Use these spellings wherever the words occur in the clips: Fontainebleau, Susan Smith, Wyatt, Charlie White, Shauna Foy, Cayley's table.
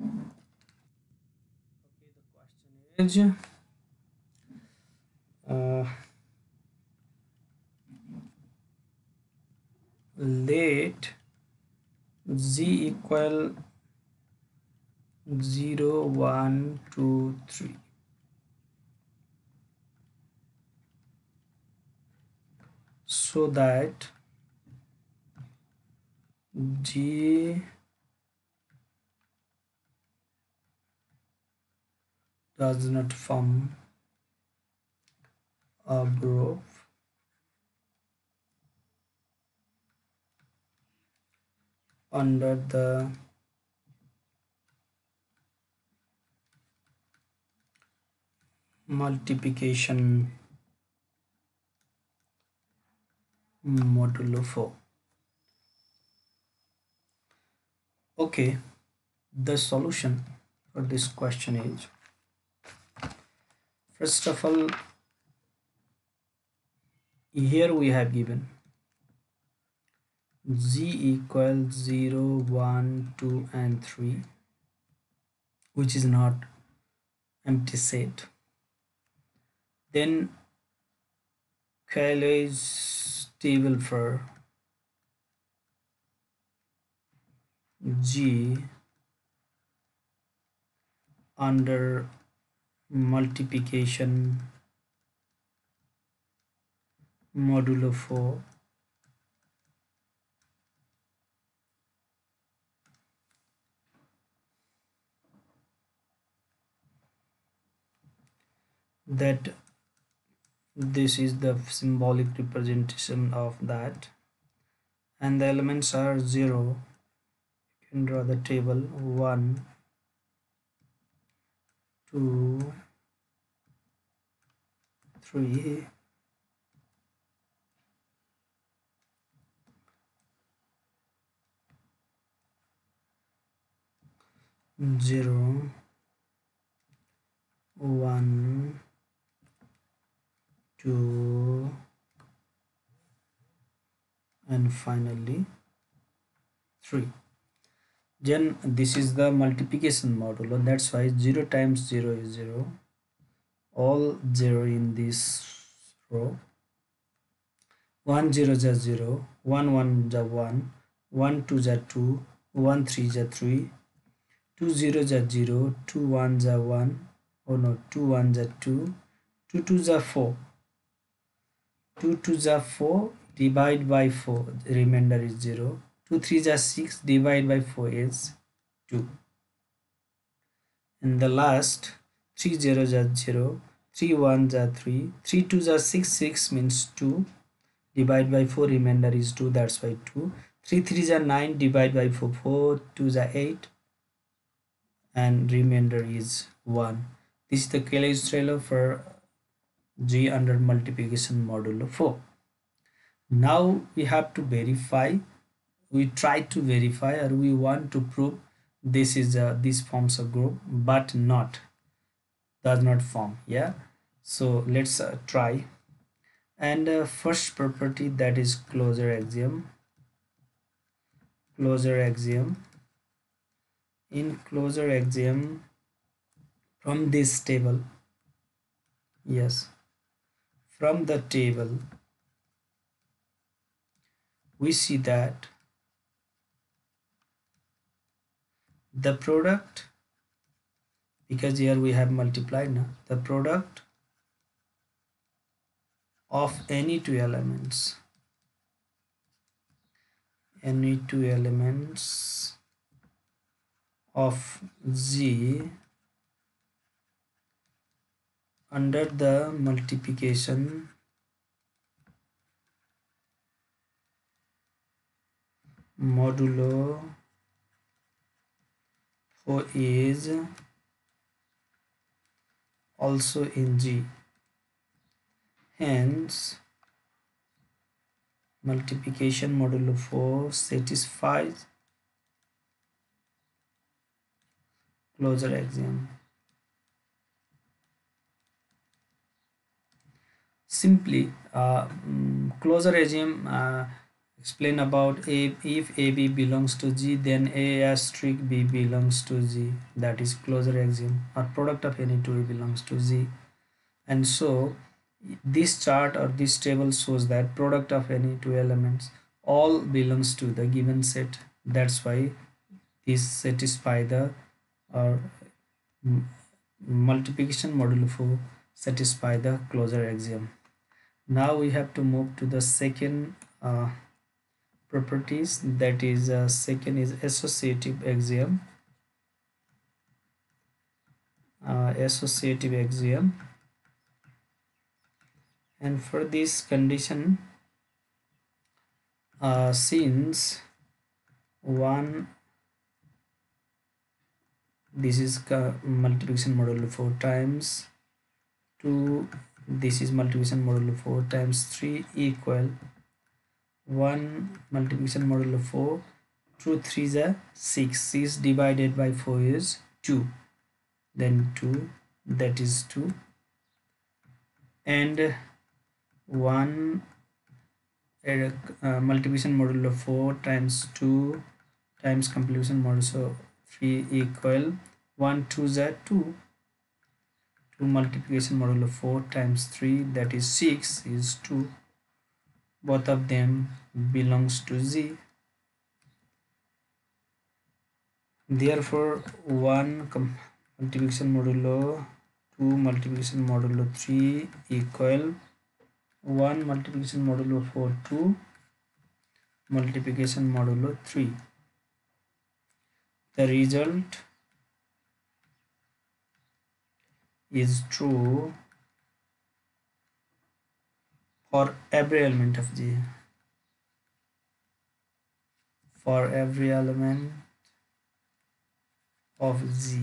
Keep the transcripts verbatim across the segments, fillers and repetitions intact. Okay, the question is uh, let z equal zero, one, two, three. So that G does not form a group under the multiplication modulo four. Okay, the solution for this question is, first of all, here we have given z equals zero, one, two and three, which is not empty set. Then Cayley's table for G under multiplication modulo four that this is the symbolic representation of that, and the elements are zero. You can draw the table one, two, three, zero, one, two, and finally three. Then this is the multiplication modulo, that's why zero times zero is zero, all zero in this row. One zero is zero, one one is one, one two is two, one three is three, two zero is zero, two one is one, oh no, two one is two, two two is four, two two is four, divide by four, the remainder is zero. two three is six, divided by four is two. And the last, three zero is zero, three one is three, three two is six, six means two, divided by four, remainder is two, that's why two. three three is nine, divided by four, four two is eight, and remainder is one. This is the Cayley's table for G under multiplication modulo four. Now we have to verify, we try to verify, or we want to prove this is a, this forms a group, but not, does not form. Yeah, so let's uh, try. And uh, first property, that is closure axiom. Closure axiom. In closure axiom, from this table, yes, from the table, we see that the product, because here we have multiplied now, the product of any two elements, any two elements of Z under the multiplication modulo four is also in G. Hence, multiplication modulo four satisfies closure axiom. Simply, uh, closure axiom. Uh, Explain about A. If A B belongs to G, then A asterisk B belongs to G. That is closure axiom, or product of any two belongs to G. And so this chart or this table shows that product of any two elements all belongs to the given set. That's why this satisfy the or multiplication modulo four satisfy the closure axiom. Now we have to move to the second uh, properties, that is uh, second is associative axiom. Uh, associative axiom, and for this condition, uh, since one, this is multiplication modulo four times two, this is multiplication modulo four times three equal one multiplication modulo four, two three is a six, six divided by four is two, then two, that is two, and one uh, multiplication modulo four times two times completion modulo three equal one two is a two, two multiplication modulo four times three, that is six, is two. Both of them belongs to Z. Therefore, one multiplication modulo two multiplication modulo three equal one multiplication modulo four, two multiplication modulo three. The result is true for every element of G. For every element of G.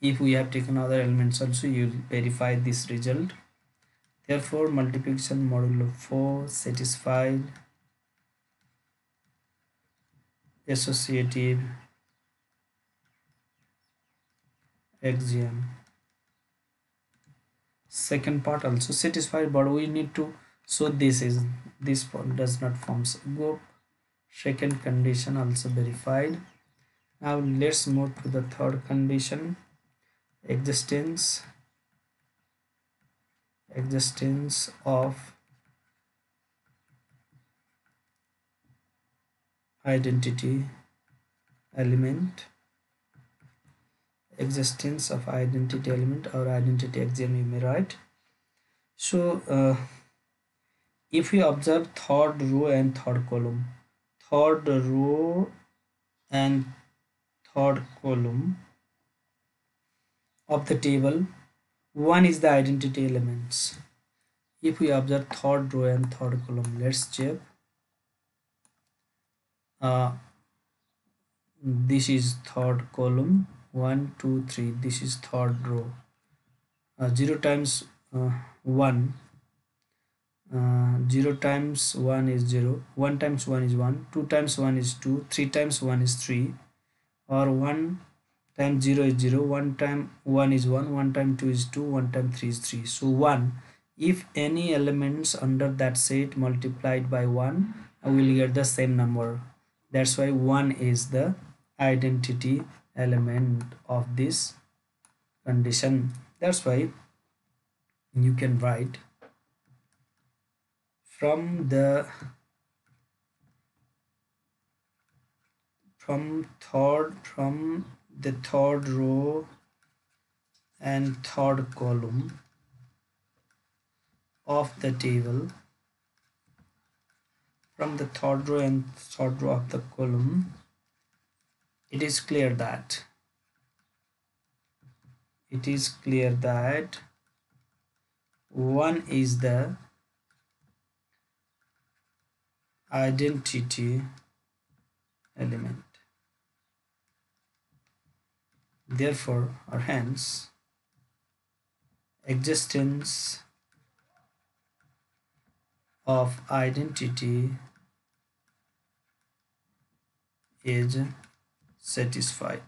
If we have taken other elements also, you will verify this result. Therefore, multiplication modulo four satisfied associative axiom. Second part also satisfied, but we need to, so this is this form does not form a group. Second condition also verified. Now let's move to the third condition, existence existence of identity element. Existence of identity element or identity axiom, you may write. So uh, if we observe third row and third column, third row and third column of the table, one is the identity elements. If we observe third row and third column, let's check. Uh, this is third column. One, two, three. This is third row. Uh, zero times uh, one. Uh, zero times one is zero. One times one is one. Two times one is two. Three times one is three. Or one times zero is zero. One time one is one. One time two is two. One time three is three. So one. If any elements under that set multiplied by one, I will get the same number. That's why one is the identity element of this condition. That's why you can write from the from third from the third row and third column of the table, from the third row and third row of the column, it is clear that it is clear that one is the identity element. Therefore, or hence, existence of identity is satisfied.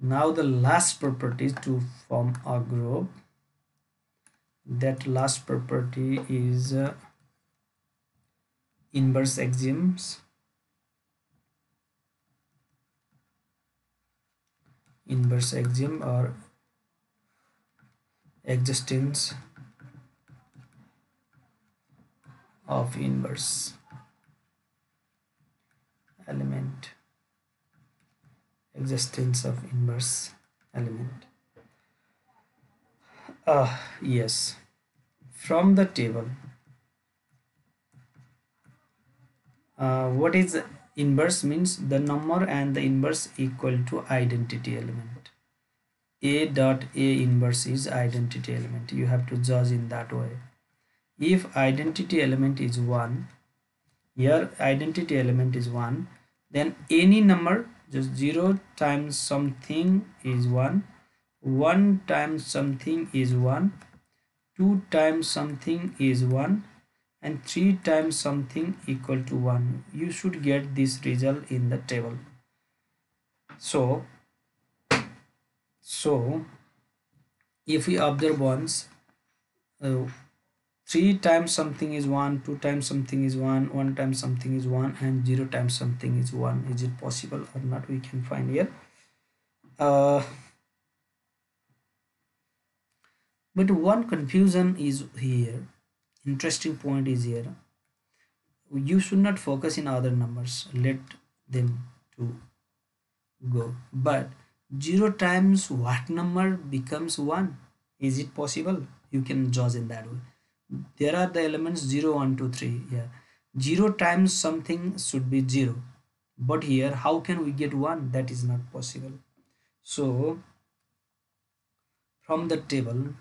Now the last property to form a group, that last property is uh, inverse axioms. Inverse axiom or existence of inverse element. Existence of inverse element. Ah, yes. From the table, uh, what is inverse means the number and the inverse equal to identity element. A dot A inverse is identity element. You have to judge in that way. If identity element is one, here identity element is one, then any number, just zero times something is one, one times something is one, two times something is one, and three times something equal to one. You should get this result in the table. So, so if we observe once, uh, three times something is one, two times something is one, one times something is one, and zero times something is one. Is it possible or not? We can find here. Uh, but one confusion is here. Interesting point is here. You should not focus in other numbers. Let them to go. But zero times what number becomes one? Is it possible? You can judge in that way. There are the elements zero, one, two, three. Yeah, zero times something should be zero, but here how can we get one? That is not possible. So from the table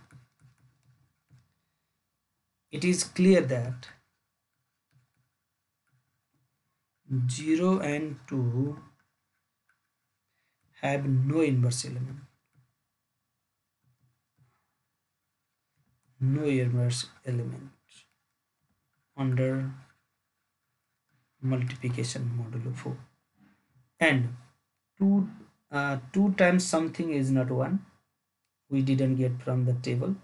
it is clear that zero and two have no inverse element. No inverse element under multiplication modulo four, and two uh, two times something is not one. We didn't get from the table.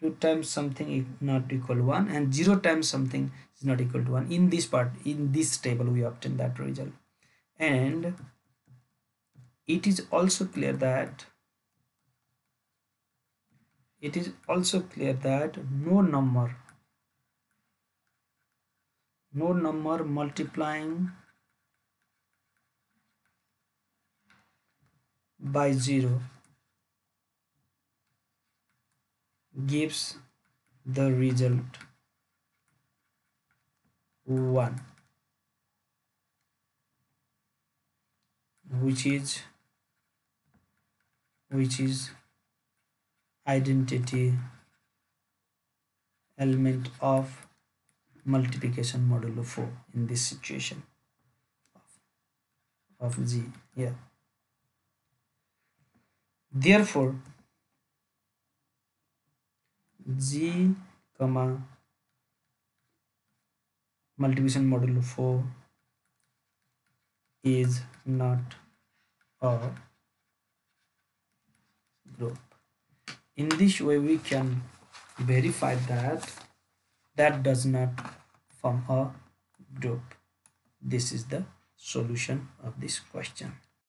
Two times something is not equal to one, and zero times something is not equal to one. In this part, in this table, we obtain that result, and it is also clear that. It is also clear that no number, no number multiplying by zero gives the result one, which is, which is identity element of multiplication modulo four in this situation of, of G. Yeah. Therefore, G comma multiplication modulo four is not a group. In this way we can verify that that does not form a group. This is the solution of this question.